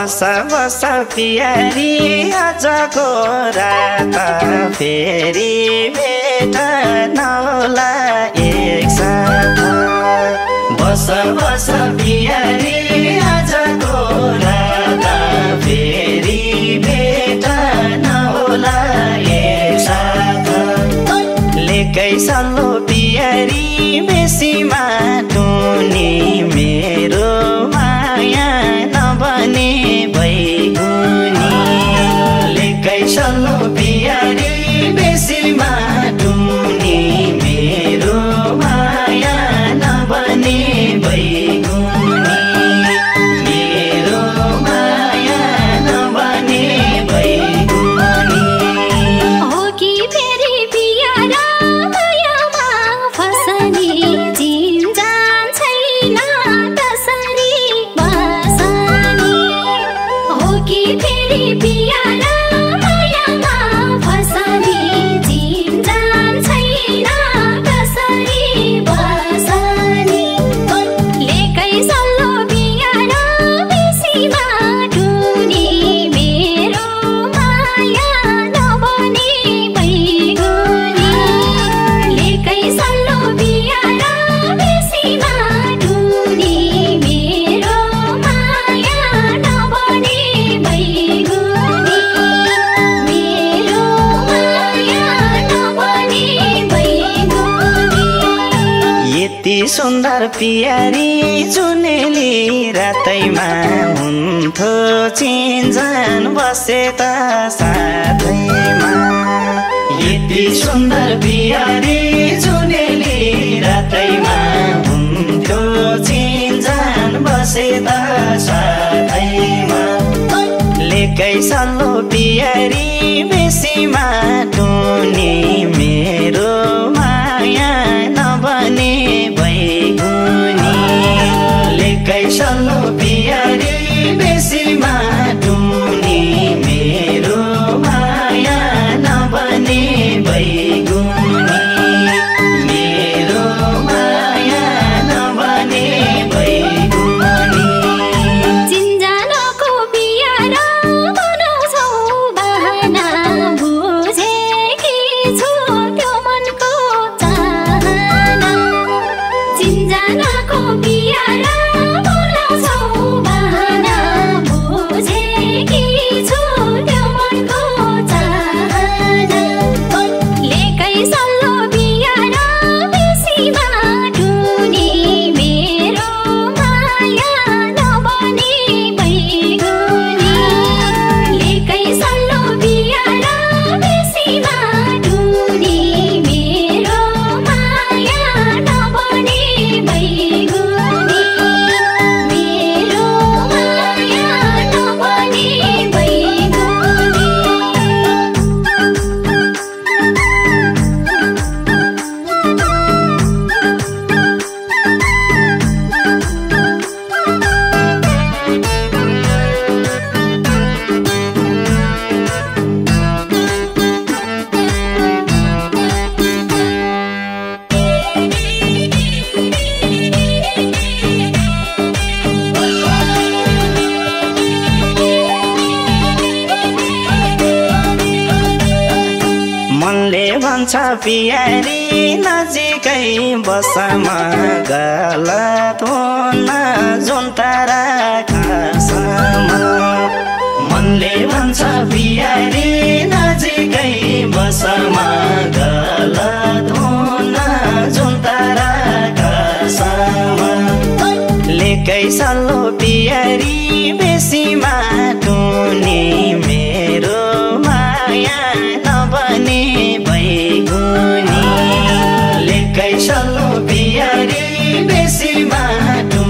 बसा बसा पियारी आजको रात फेरि भेट्न होला एकसाथ। बसा बसा पियारी आजको रात फेरि भेट्न होला एकसाथ। लेकै सल्लो पियारी बेसीमा टुनी मेरो माया नबने सुन्दर पियारी जुनेली रातैमा हुन्थ्यो चिन्जान बसे त साथैमा। यति सुन्दर पियारी जुनेली रातैमा हुन्थ्यो चिन्जान बसे त साथैमा। लेकै सल्लो पियारी बेसीमा टुनी मेरो माया नबने पियारी नजिकै बसमा गलत हुन जुन तारा खासमा। मनले भन्छ पियारी नजिकै बसमा गलत हुन जुन तारा खासमा। लेकै सल्लो पियारी बेसीमा टुनी मेरो माया नबने लेकै सल्लो पियारी बेसीमा टुनी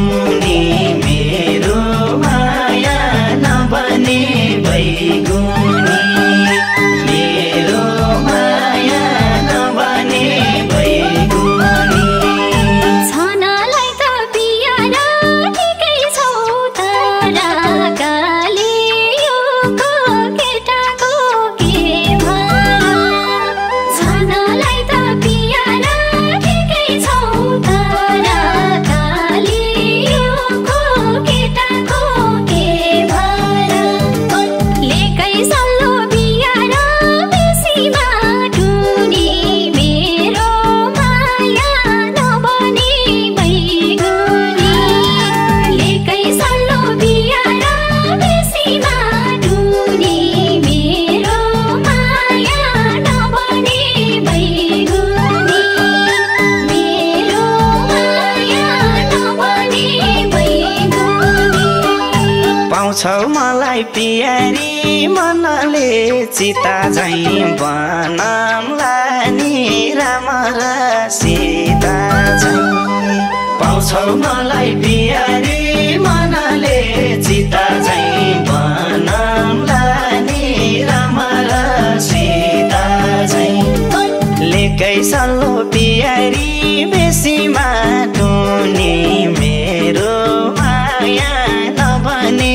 छौ मलाई प्यारी मनले चिता झैं बनामलाई नि रामला सीता झैं पाउँछौ मलाई प्यारी मनले चिता झैं बनामलाई नि रामला सीता झैं लेकै सल्लो प्यारी बेसीमा टुनी मेरो माया नभने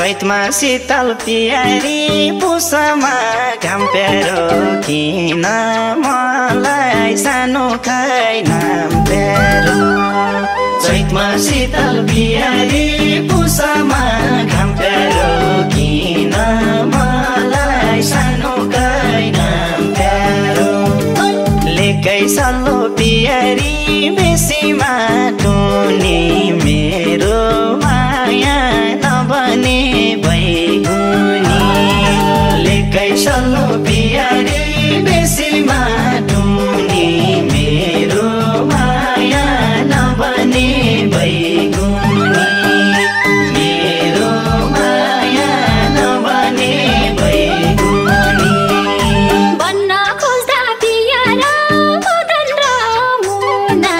चैतमा शीतल प्यारी पुसमा घाम प्यारो किन मलाई सानो खै नाम प्यारो चैतमा शीतल प्यारी पुसमा घाम प्यारो किन मलाई सानो खै नाम प्यारो लेकै सल्लो प्यारी बेसीमा टुनी मेरो माया नभने बैगुनी लेकै सल्लो प्यारी बेसीमा टुनी मेरो माया नभने बैगुनी मेरो माया नभने बैगुनी भन्न खोज्दा प्यारा बदन र मुना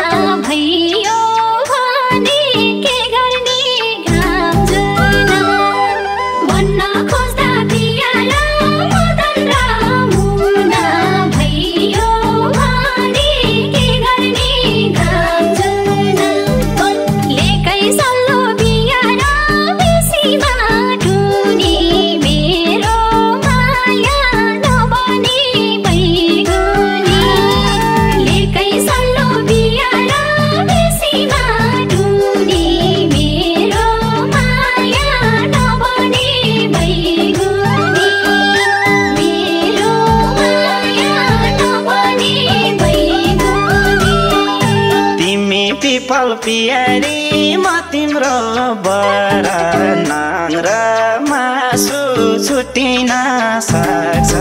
भयो भने के गर्ने घाम जुना भन्न खोज्दा प्यारा बदन र मुना भयो भने के गर्ने घाम जुना लेकै सल्लो प्यारा बेसीमा टुनी मेरो माया नभने बैगुनी लेकै सल्लो प्यारा बेसीमा टुनी मेरो माया नभने बैगुनी मेरो माया नभने बैगुनी तिमी पिपल प्यारी म तिम्रो बरनान र मासु छुटिन सक्छ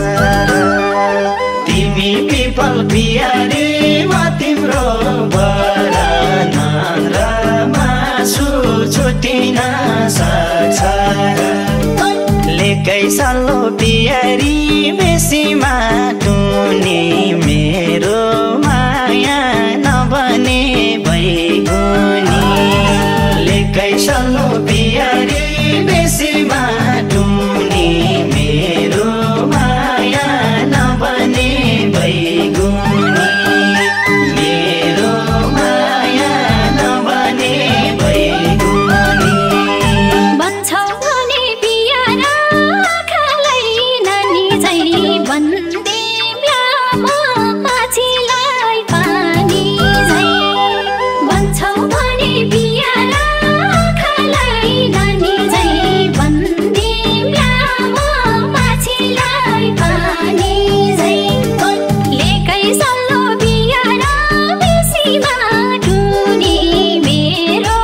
तिमी पिपल प्यारी म तिम्रो बरनान र मासु छुटिन सक्छ लेकै सल्लो प्यारी बेसीमा टुनी मेरो माया नभने बैगुनी लेकै सल्लो प्यारी बेसीमा टुनी मेरो माया नभने बैगुनी मेरो माया नभने बैगुनी भन्छौ भने प्यारा आँखालाई नानी झैं बन्दे म्यामा माछीलाई पानी झैं भन्छौ भने प्यारा आँखालाई नानी झैं बन्दे म्यामा माछीलाई पानी झैं लेकै सल्लो प्यारा बेसीमा टुनी मेरो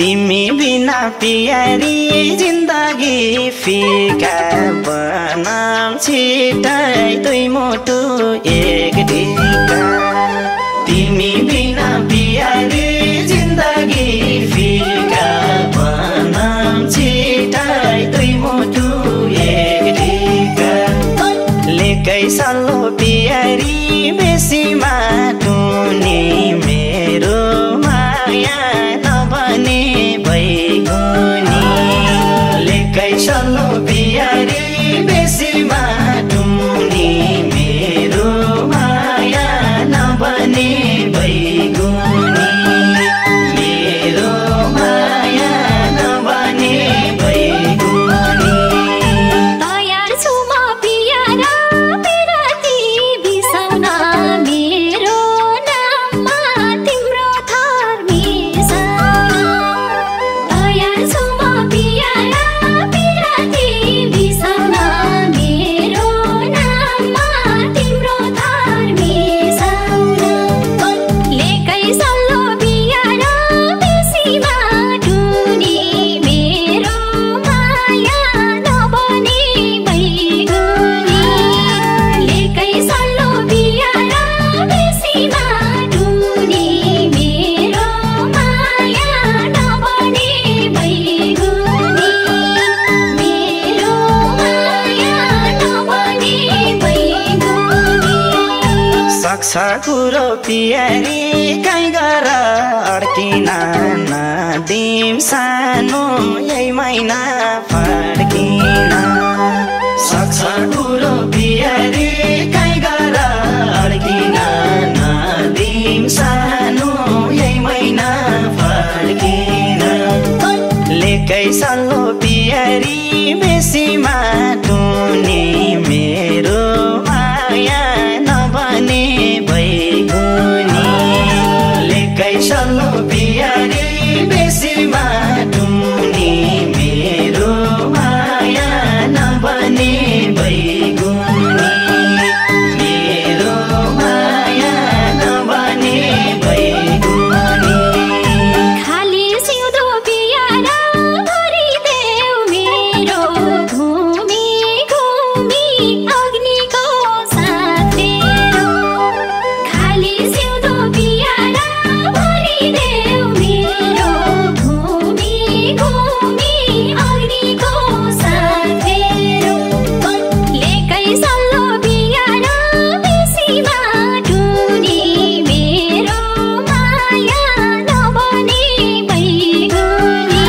तिमी बिना प्यारी जिंदगी फीका बनाम छिटाई तुई मोटो एक ढिका। तिमी बिना प्यारी जिंदगी फीका बनाम छिटाई तुई मोटो एक ढिका। लेकै सलो प्यारी बेसी माटुनी मेरो माया नभने भइगुनी। लेकै सलो प्यारी बेसी माटुनी मेरो माया नभने भइगुनी। मेरो माया नभने भइगुनी। तयार छु म प्यारा बिरती बिसाउन मेरो नाममा तिम्रो थर मिसा। तयार छु म प्यारा बिरती बिसाउन मेरो नाममा तिम्रो थर मिसा। लेकै सल्लो प्यारा बेसीमा टुनी मेरो माया नभने भइगुनी। लेकै सल्लो प्यारा बेसीमा टुनी मेरो माया नभने भइगुनी। मेरो माया नभने भइगुनी। सक्छ कुरो प्यारी काई गर अड्किन नदिम सानो यही महिना फर्किन। सक्छ कुरो प्यारी काई गर अड्किन नदिम सानो यही महिना फर्किन। लेकै सल्लो प्यारी बेसी माटुनी मेरो माया नभने भइगुनी। लेकै सल्लो प्यारी बेसी माटुनी मेरो माया नभने भइगुनी। मेरो माया नभने भइगुनी। खाली सिउँदो प्यारा भरिदेऊ मेरो घुमी घुमी अग्निको साथ मेरो। खाली सिउँदो प्यारा भरिदेऊ मेरो घुमी घुमी अग्निको साथ मेरो। लेकै सल्लो प्यारा बेसी माटुनी मेरो माया नभने भइगुनी।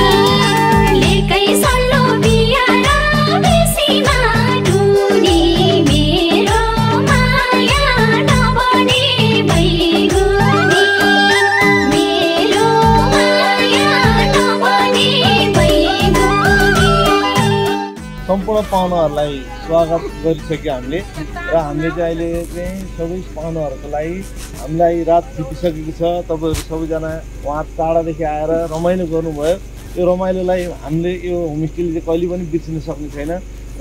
लेकै सल्लो प्यारा बेसी माटुनी मेरो माया नभने भइगुनी। मेरो माया नभने भइगुनी। सम्पूर्ण पाहुनाहरूलाई स्वागत गरिसक्यो हामीले र हामीले चाहिँ अहिले चाहिँ सबै पाहुनाहरूको लागि हामीलाई रात छिपिसकेको छ। तपाईँहरू सबैजना उहाँ टाढादेखि आएर रमाइलो गर्नुभयो। यो रमाइलोलाई हामीले यो होमस्टेले चाहिँ कहिले पनि बिर्सिन सक्ने छैन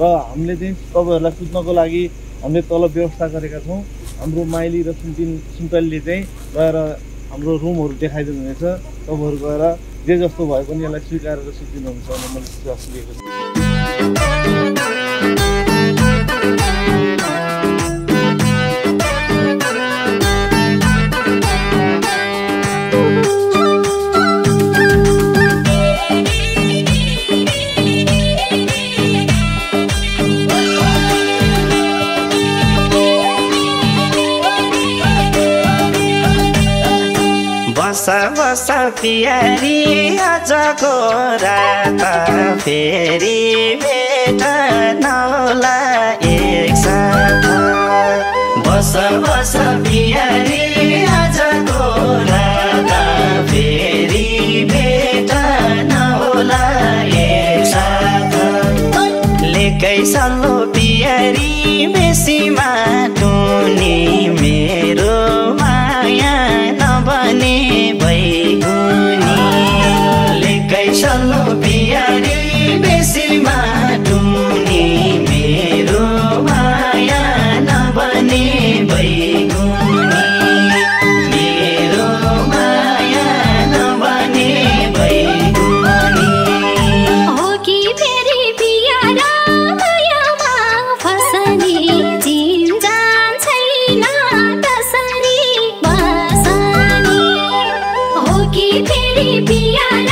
र हामीले चाहिँ तपाईँहरूलाई सुत्नको लागि हामीले तल व्यवस्था गरेका छौँ। हाम्रो माइली र सुन्तलीले चाहिँ गएर हाम्रो रुमहरू देखाइदिनु हुनेछ। तपाईँहरू गएर जे जस्तो भए पनि यसलाई स्वीकार गरेर सुतिदिनुहुन्छ भन्ने मैले विश्वास लिएको छु। बसा बसा प्यारी आजको रात फेरि भेट नहोला एकसाथ। बसा बसा प्यारी आजको रात फेरि भेट नहोला एकसाथ। लेकै सल्लो प्यारी बेसी माटुनी मेरो माया नभने भइगुनी। लेकै सल्लो प्यारी बेसी माटुनी मेरो माया नभने भइगुनी। मेरो माया नभने भइगुनी। पियारी।